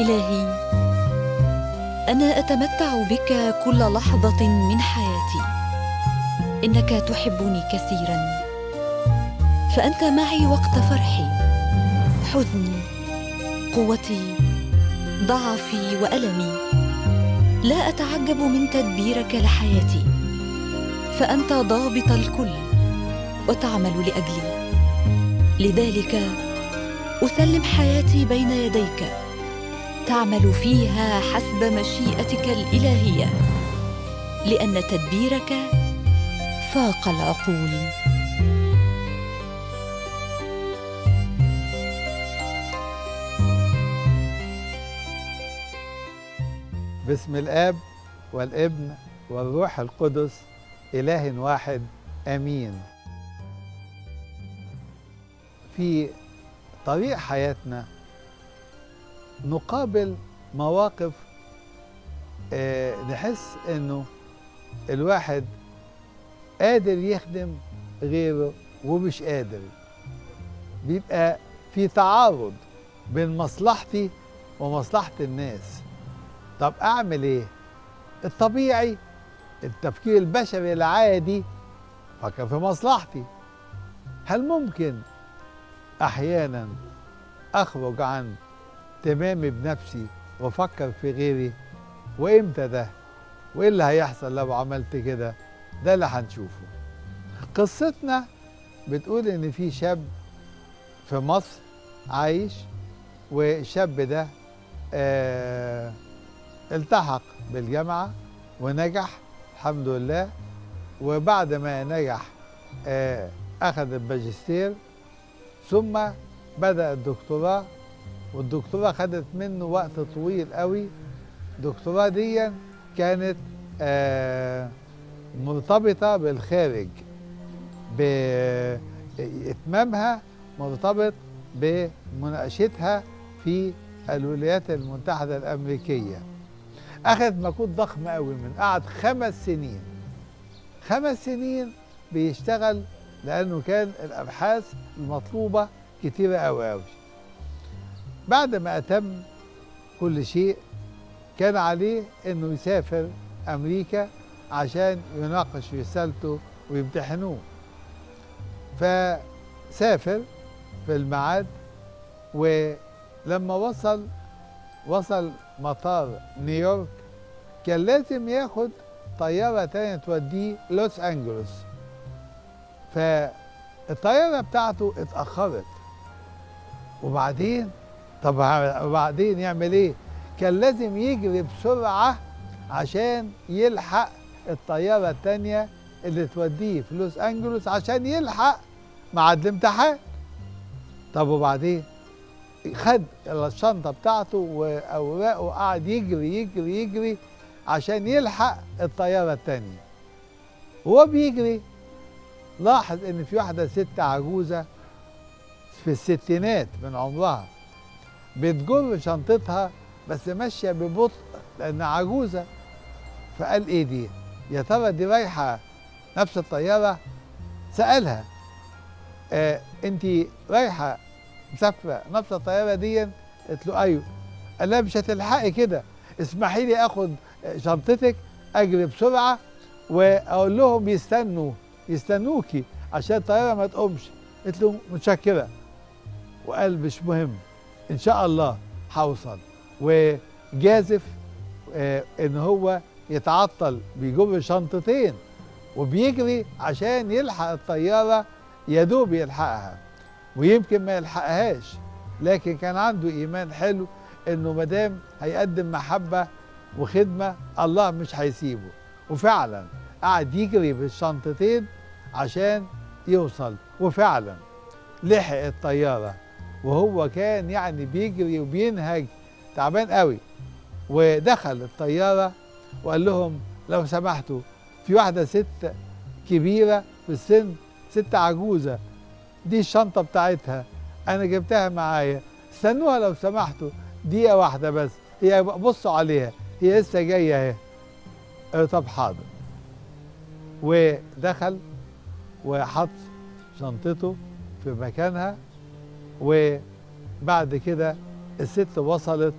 إلهي، أنا أتمتع بك كل لحظة من حياتي. إنك تحبني كثيراً، فأنت معي وقت فرحي، حزني، قوتي، ضعفي وألمي. لا أتعجب من تدبيرك لحياتي، فأنت ضابط الكل وتعمل لأجلي. لذلك أسلم حياتي بين يديك، تعمل فيها حسب مشيئتك الإلهية، لأن تدبيرك فاق العقول. باسم الآب والابن والروح القدس، إله واحد، آمين. في طريق حياتنا نقابل مواقف نحس إنه الواحد قادر يخدم غيره ومش قادر. بيبقى في تعارض بين مصلحتي ومصلحة الناس. طب أعمل إيه؟ الطبيعي، التفكير البشري العادي، فكر في مصلحتي. هل ممكن أحياناً أخرج عن تمامي بنفسي وأفكر في غيري؟ وإمتى ده؟ وإيه اللي هيحصل لو عملت كده؟ ده اللي هنشوفه. قصتنا بتقول إن في شاب في مصر عايش، والشاب ده التحق بالجامعة ونجح الحمد لله. وبعد ما نجح أخذ الماجستير، ثم بدأ الدكتوراه، والدكتوراه خدت منه وقت طويل قوي. الدكتوراه دي كانت مرتبطة بالخارج، بإتمامها مرتبط بمناقشتها في الولايات المتحدة الأمريكية. أخذت مجهود ضخم قوي، من قعد 5 سنين. 5 سنين بيشتغل، لأنه كان الأبحاث المطلوبة كتيرة قوي قوي. بعد ما أتم كل شيء كان عليه إنه يسافر أمريكا عشان يناقش رسالته ويمتحنوه. فسافر في الميعاد، ولما وصل مطار نيويورك كان لازم ياخد طيارة تانية توديه لوس أنجلوس. فالطيارة بتاعته اتأخرت، وبعدين يعمل ايه؟ كان لازم يجري بسرعة عشان يلحق الطيارة التانية اللي توديه في لوس أنجلوس، عشان يلحق ميعاد الامتحان. طب وبعدين خد الشنطة بتاعته وأوراقه وقعد يجري يجري يجري عشان يلحق الطيارة التانية. وهو بيجري لاحظ إن في واحدة ست عجوزة في الستينات من عمرها بتجر شنطتها، بس ماشية ببطء لأنها عجوزة. فقال إيه دي؟ يا ترى دي رايحة نفس الطيارة؟ سألها أنتِ رايحة مسافرة نفس الطيارة دي؟ قالت له أيوه. قال لها مش هتلحقي كده، اسمحي لي آخد شنطتك أجري بسرعة وأقول لهم يستنوكي عشان الطيارة ما تقومش. قلت له متشكرة. وقال مش مهم، إن شاء الله هوصل. وجازف إن هو يتعطل، بيجر شنطتين وبيجري عشان يلحق الطيارة، يدوب يلحقها ويمكن ما يلحقهاش. لكن كان عنده إيمان حلو إنه مدام هيقدم محبة وخدمة الله مش هيسيبه. وفعلا قعد يجري بالشنطتين عشان يوصل، وفعلا لحق الطيارة. وهو كان يعني بيجري وبينهج تعبان قوي. ودخل الطيارة وقال لهم لو سمحتوا، في واحدة ست كبيرة في السن، ست عجوزة، دي الشنطة بتاعتها، أنا جبتها معايا، استنوها لو سمحتوا دقيقة واحدة بس، هي بصوا عليها، هي لسه جاية أهي. طب حاضر. ودخل وحط شنطته في مكانها. وبعد كده الست وصلت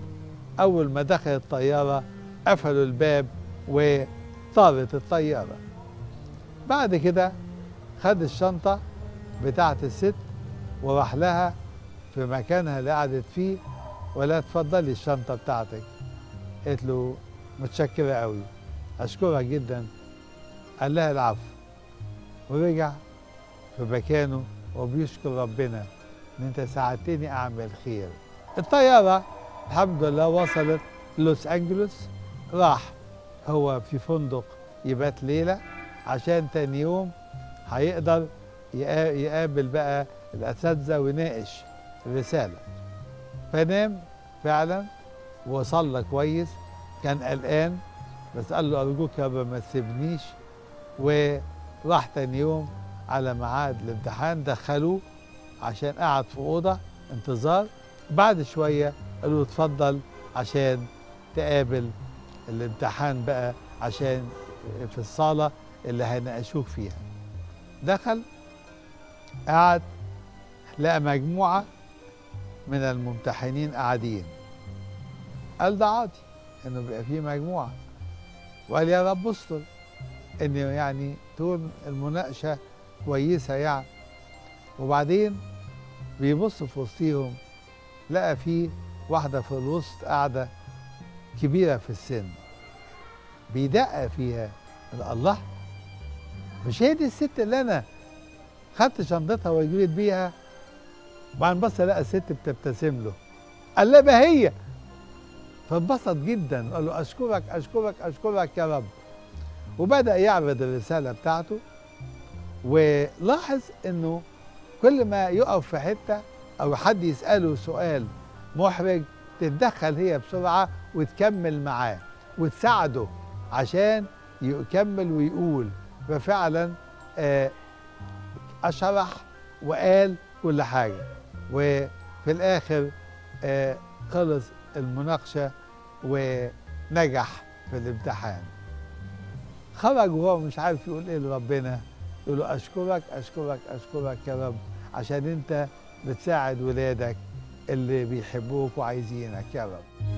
أول ما دخل الطيارة قفلوا الباب وطارت الطيارة. بعد كده خد الشنطة بتاعة الست وراح لها في مكانها اللي قعدت فيه، ولا اتفضلي الشنطة بتاعتك. قالت له متشكرة قوي، أشكرك جدا. قال لها العفو، ورجع في مكانه وبيشكر ربنا إن أنت ساعدتني أعمل خير. الطيارة الحمد لله وصلت لوس أنجلوس، راح هو في فندق يبات ليلة عشان تاني يوم هيقدر يقابل بقى الأساتذة ويناقش الرسالة. فنام فعلا وصلى كويس، كان قلقان بس قال له أرجوك يا رب ما تسيبنيش. وراح تاني يوم على ميعاد الامتحان، دخلوه عشان قعد في أوضة انتظار. بعد شوية قالوا له اتفضل عشان تقابل الامتحان بقى عشان في الصالة اللي هيناقشوك فيها. دخل قعد، لقى مجموعة من الممتحنين قاعدين. قال ده عادي انه بيبقى فيه مجموعة، وقال يا رب استر ان يعني تكون المناقشة كويسة يعني. وبعدين بيبص في وسطيهم لقى فيه واحدة في الوسط قاعدة كبيرة في السن، بيدقق فيها. قال الله، مش هي دي الست اللي أنا خدت شنطتها وجريت بيها؟ وبعدين بص لقى الست بتبتسم له، قال لا ما هي. فانبسط جدا، قال له أشكرك أشكرك أشكرك يا رب. وبدأ يعرض الرسالة بتاعته، ولاحظ إنه كل ما يقف في حتة أو حد يسأله سؤال محرج تتدخل هي بسرعة وتكمل معاه وتساعده عشان يكمل ويقول. ففعلا أشرح وقال كل حاجة، وفي الآخر خلص المناقشة ونجح في الامتحان. خرج وهو مش عارف يقول إيه لربنا، يقول له أشكرك أشكرك أشكرك يا رب عشان أنت بتساعد ولادك اللي بيحبوك وعايزينك يا رب.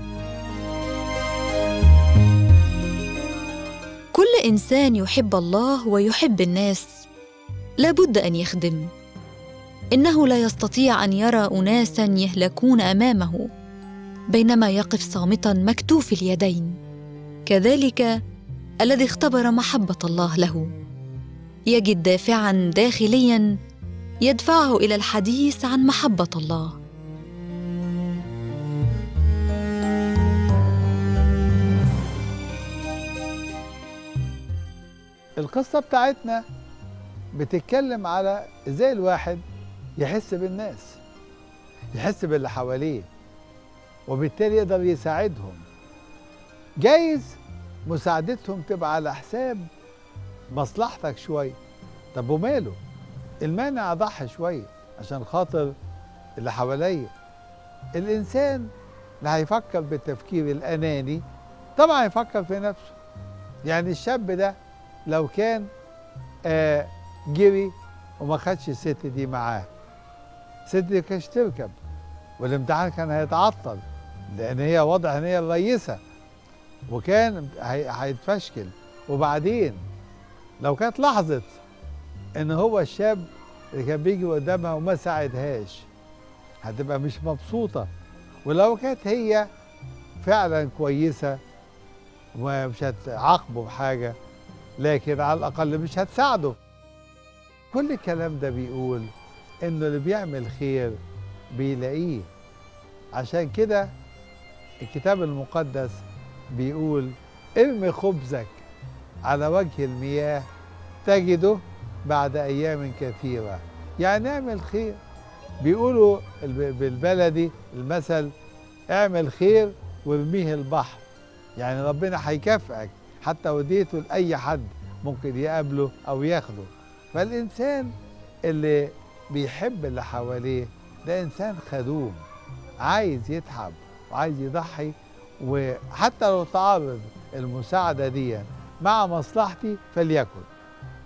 كل إنسان يحب الله ويحب الناس لابد أن يخدم. إنه لا يستطيع أن يرى أناساً يهلكون أمامه بينما يقف صامتاً مكتوف اليدين. كذلك الذي اختبر محبة الله له يجد دافعاً داخلياً يدفعه إلى الحديث عن محبة الله. القصة بتاعتنا بتتكلم على ازاي الواحد يحس بالناس، يحس باللي حواليه، وبالتالي يقدر يساعدهم. جايز مساعدتهم تبقى على حساب مصلحتك شوية، طب وماله؟ المانع أضحي شوية عشان خاطر اللي حواليا. الإنسان اللي هيفكر بالتفكير الأناني طبعا هيفكر في نفسه. يعني الشاب ده لو كان جري وما خدش الست دي معاه، الست دي كانتش تركب والامتحان كان هيتعطل، لأن هي واضح إن هي الرئيسة وكان هيتفشكل. وبعدين لو كانت لحظة إن هو الشاب اللي كان بيجي قدامها وما ساعدهاش هتبقى مش مبسوطة، ولو كانت هي فعلا كويسة ومش هتعاقبه بحاجة لكن على الأقل مش هتساعده. كل الكلام ده بيقول إنه اللي بيعمل خير بيلاقيه. عشان كده الكتاب المقدس بيقول ارمي خبزك على وجه المياه تجده بعد أيام كثيرة. يعني اعمل خير. بيقولوا بالبلدي المثل اعمل خير وارميه البحر، يعني ربنا هيكافئك حتى وديته لأي حد ممكن يقابله أو ياخده. فالإنسان اللي بيحب اللي حواليه ده إنسان خدوم، عايز يتعب وعايز يضحي، وحتى لو تعارض المساعدة دي مع مصلحتي فليكن،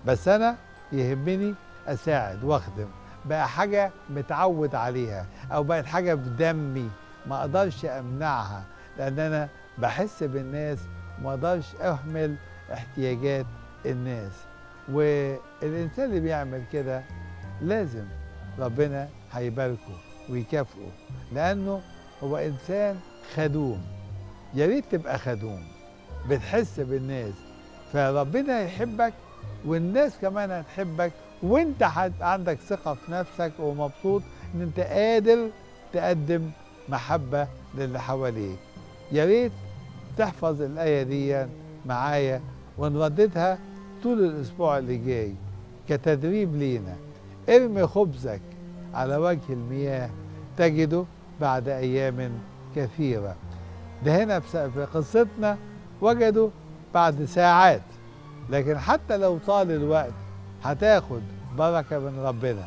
بس أنا يهمني أساعد وأخدم. بقى حاجة متعود عليها أو بقت حاجة في دمي ما أقدرش أمنعها، لأن أنا بحس بالناس وما أقدرش أهمل احتياجات الناس. والإنسان اللي بيعمل كده لازم ربنا هيباركه ويكافئه، لأنه هو إنسان خدوم. يا ريت تبقى خدوم، بتحس بالناس، فربنا هيحبك والناس كمان هتحبك، وانت هتبقى عندك ثقة في نفسك ومبسوط ان انت قادر تقدم محبة للي حواليك. يا ريت تحفظ الآية دي معايا ونرددها طول الأسبوع اللي جاي كتدريب لينا. ارمي خبزك على وجه المياه تجده بعد أيام كثيرة. ده هنا في قصتنا وجده بعد ساعات، لكن حتى لو طال الوقت هتاخد بركة من ربنا.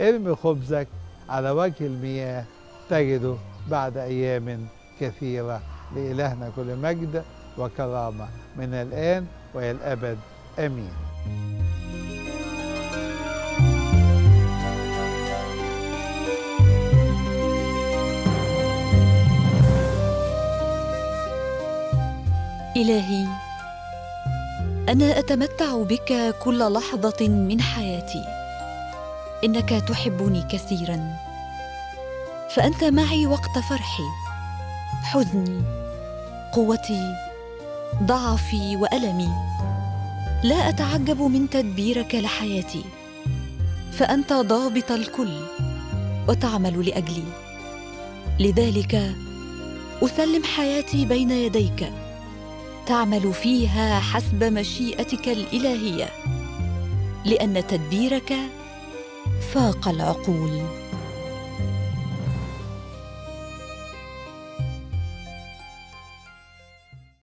ارمي خبزك على وجه المياه تجده بعد أيام كثيرة. لإلهنا كل مجد وكرامة من الآن وإلى الأبد، آمين. إلهي، أنا أتمتع بك كل لحظة من حياتي. إنك تحبني كثيراً، فأنت معي وقت فرحي، حزني، قوتي، ضعفي وألمي. لا أتعجب من تدبيرك لحياتي، فأنت ضابط الكل وتعمل لأجلي. لذلك أسلم حياتي بين يديك، تعمل فيها حسب مشيئتك الإلهية، لأن تدبيرك فاق العقول.